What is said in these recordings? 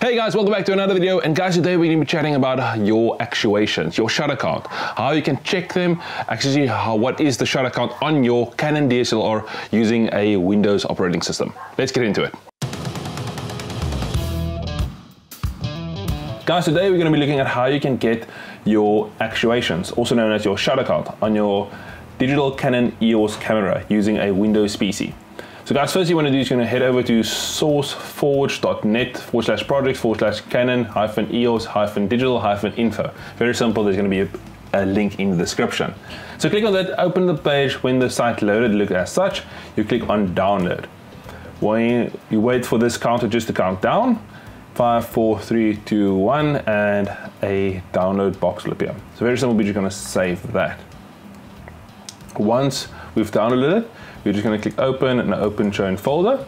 Hey guys, welcome back to another video. And guys, today we're going to be chatting about your actuations, your shutter count, how you can check them, actually what is the shutter count on your Canon DSLR using a Windows operating system. Let's get into it. Guys, today we're going to be looking at how you can get your actuations, also known as your shutter count, on your digital Canon EOS camera using a Windows PC. So guys, first you want to do is going to head over to sourceforge.net /projects/canon-eos-digital-info. Very simple, there's going to be a link in the description. So click on that, open the page. When the site loaded, look as such, you click on download. When you wait for this counter just to count down, 5, 4, 3, 2, 1, and a download box will appear. So very simple, but you're going to save that. Once we've downloaded it, we're just going to click open and open shown folder.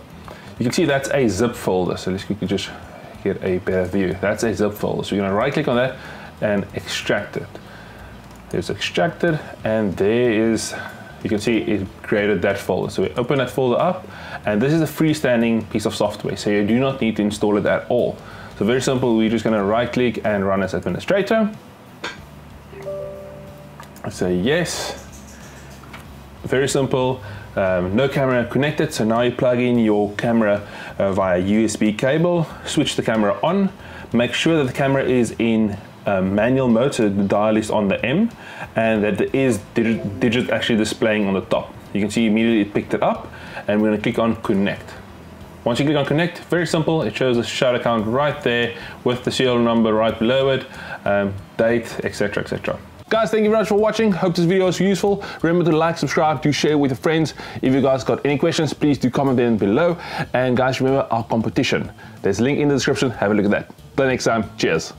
You can see that's a zip folder, so let's quickly just get a better view. That's a zip folder, so you're going to right click on that and extract it. It's extracted, and there is, you can see it created that folder. So we open that folder up, and this is a freestanding piece of software, so you do not need to install it at all. So very simple, we're just going to right click and run as administrator. Say yes. Very simple, no camera connected, so now you plug in your camera via USB cable, switch the camera on, make sure that the camera is in manual mode, so the dial is on the M, and that there is digit actually displaying on the top. You can see immediately it picked it up, and we're going to click on connect. Once you click on connect, very simple, it shows the shutter count right there with the serial number right below it, date, etc, etc. Guys, thank you very much for watching. Hope this video was useful. Remember to like, subscribe, do share with your friends. If you guys got any questions, please do comment them below. And guys, remember our competition. There's a link in the description. Have a look at that. Till next time, cheers.